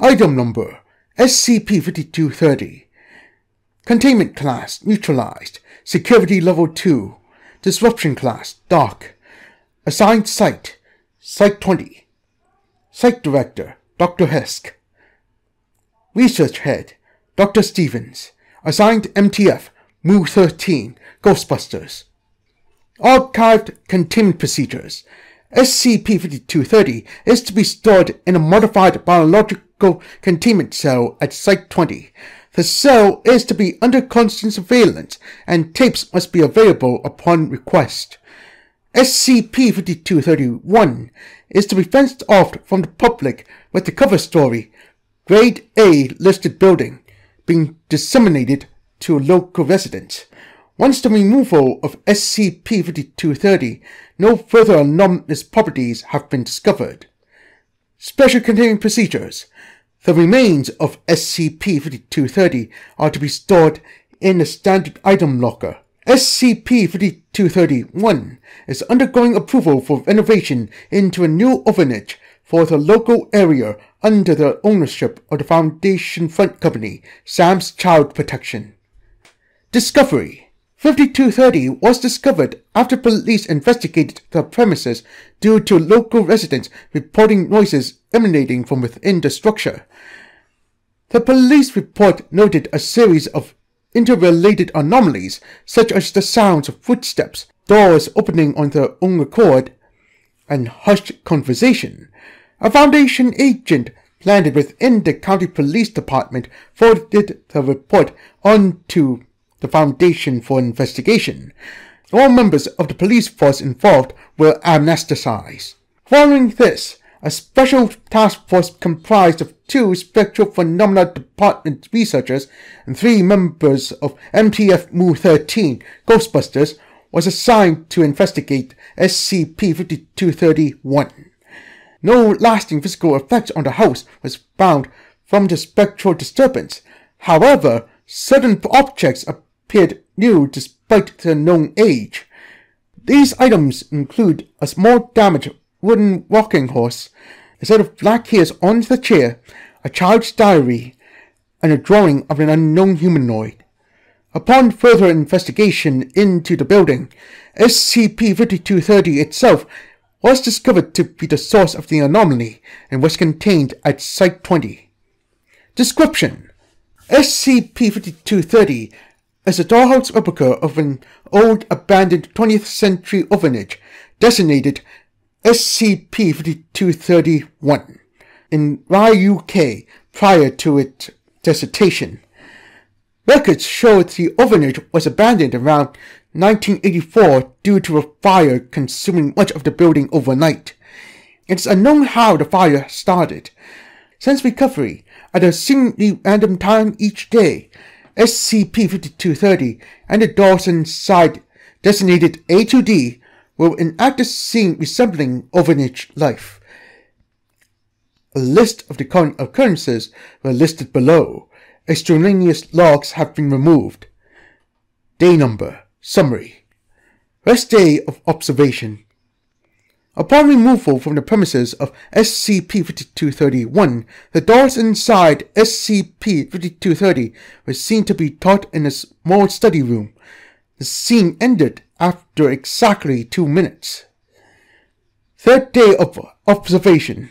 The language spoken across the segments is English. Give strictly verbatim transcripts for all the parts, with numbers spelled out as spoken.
Item Number S C P fifty-two thirty. Containment Class Neutralized. Security Level two. Disruption Class Dark. Assigned Site Site twenty. Site Director Doctor Hesk. Research Head Doctor Stevens. Assigned M T F M U thirteen Ghostbusters. Archived Containment Procedures. S C P fifty-two thirty is to be stored in a modified biological containment cell at Site twenty. The cell is to be under constant surveillance, and tapes must be available upon request. S C P fifty-two thirty-one is to be fenced off from the public with the cover story, Grade A listed building, being disseminated to local residents. Once the removal of S C P fifty-two thirty, no further anomalous properties have been discovered. Special Containment Procedures. The remains of S C P fifty-two thirty are to be stored in a standard item locker. S C P fifty-two thirty-one is undergoing approval for renovation into a new orphanage for the local area under the ownership of the Foundation front company, Sam's Child Protection. Discovery. fifty-two thirty was discovered after police investigated the premises due to local residents reporting noises emanating from within the structure. The police report noted a series of interrelated anomalies, such as the sounds of footsteps, doors opening on their own accord, and hushed conversation. A Foundation agent landed within the county police department forwarded the report onto the Foundation for investigation. All members of the police force involved were amnesticized. Following this, a special task force comprised of two Spectral Phenomena Department researchers and three members of M T F M U thirteen Ghostbusters was assigned to investigate S C P fifty-two thirty-one. No lasting physical effects on the house was found from the spectral disturbance. However, certain objects appeared new despite their known age. These items include a small damaged wooden rocking horse, a set of black hairs on the chair, a child's diary, and a drawing of an unknown humanoid. Upon further investigation into the building, S C P fifty-two thirty itself was discovered to be the source of the anomaly and was contained at Site twenty. Description. S C P fifty-two thirty is a dollhouse replica of an old abandoned twentieth century orphanage designated S C P fifty-two thirty-one in Rye, U K prior to its desertion. Records show the orphanage was abandoned around nineteen eighty-four due to a fire consuming much of the building overnight. It is unknown how the fire started. Since recovery, at a seemingly random time each day, S C P fifty-two thirty and the doors inside, designated A to D, were enact a scene resembling orphanage life. A list of the current occurrences were listed below. Extraneous logs have been removed. Day Number Summary. Rest Day of Observation. Upon removal from the premises of S C P fifty-two thirty-one, the doors inside S C P fifty-two thirty were seen to be taught in a small study room. The scene ended after exactly two minutes. Third Day of Observation.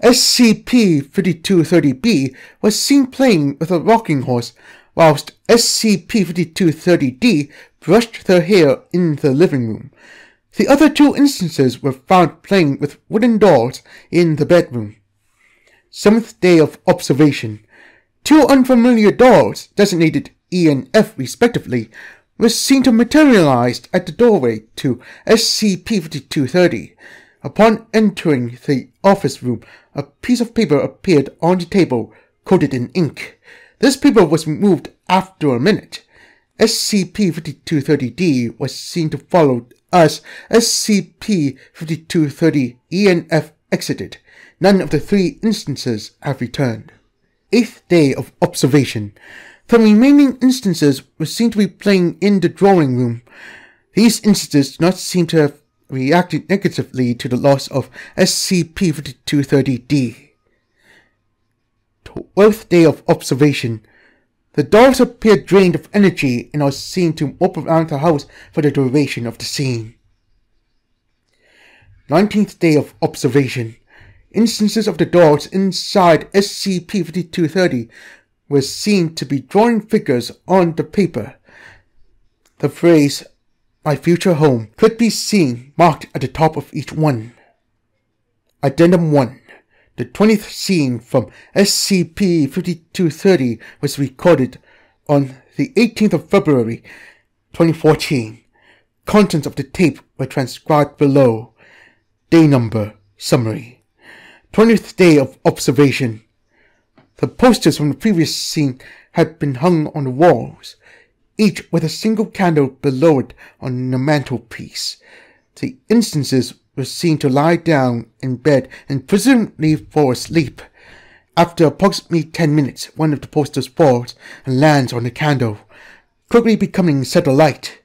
S C P fifty-two thirty B was seen playing with a rocking horse, whilst S C P fifty-two thirty D brushed their hair in the living room. The other two instances were found playing with wooden dolls in the bedroom. Seventh Day of Observation. Two unfamiliar dolls, designated E and F respectively, were seen to materialize at the doorway to S C P fifty-two thirty. Upon entering the office room, a piece of paper appeared on the table, coated in ink. This paper was removed after a minute. S C P fifty-two thirty D was seen to follow as S C P fifty-two thirty E and F exited. None of the three instances have returned. Eighth Day of Observation. The remaining instances were seen to be playing in the drawing room. These instances do not seem to have reacted negatively to the loss of S C P fifty-two thirty D. twelfth day of observation. The dolls appeared drained of energy and are seen to walk around the house for the duration of the scene. nineteenth day of observation. Instances of the dolls inside S C P fifty-two thirty were seen to be drawing figures on the paper. The phrase, "My future home," could be seen marked at the top of each one. Addendum one. The twentieth scene from S C P fifty-two thirty was recorded on the eighteenth of February twenty fourteen. Contents of the tape were transcribed below. Day number, summary. twentieth day of observation. The posters from the previous scene had been hung on the walls, each with a single candle below it on the mantelpiece. The instances were seen to lie down in bed and presumably fall asleep. After approximately ten minutes, one of the posters falls and lands on the candle, quickly becoming set alight.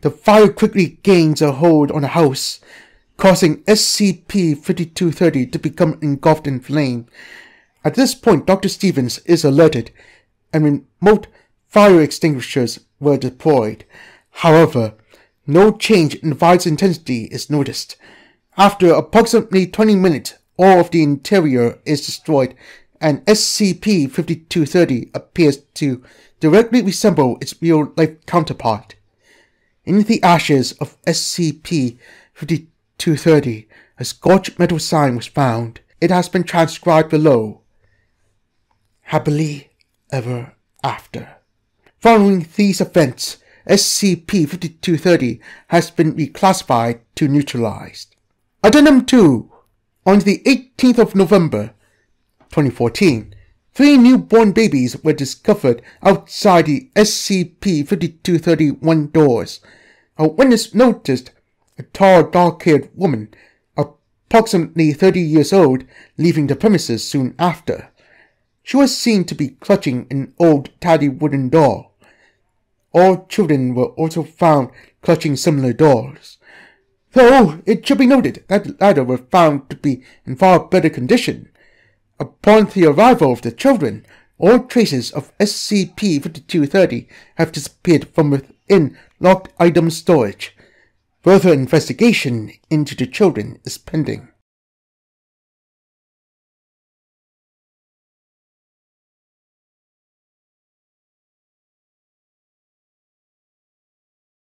The fire quickly gains a hold on the house, causing S C P fifty-two thirty to become engulfed in flame. At this point, Doctor Stevens is alerted, and remote fire extinguishers were deployed. However, no change in the fire's intensity is noticed. After approximately twenty minutes, all of the interior is destroyed, and S C P fifty-two thirty appears to directly resemble its real-life counterpart. In the ashes of S C P fifty-two thirty, a scorched metal sign was found. It has been transcribed below. Happily ever after. Following these events, S C P fifty-two thirty has been reclassified to neutralized. Addendum two. On the eighteenth of November twenty fourteen, three newborn babies were discovered outside the S C P fifty-two thirty-one doors. A witness noticed a tall, dark-haired woman, approximately thirty years old, leaving the premises soon after. She was seen to be clutching an old, tidy wooden doll. All children were also found clutching similar dolls, though it should be noted that the latter were found to be in far better condition. Upon the arrival of the children, all traces of S C P fifty-two thirty have disappeared from within locked item storage. Further investigation into the children is pending.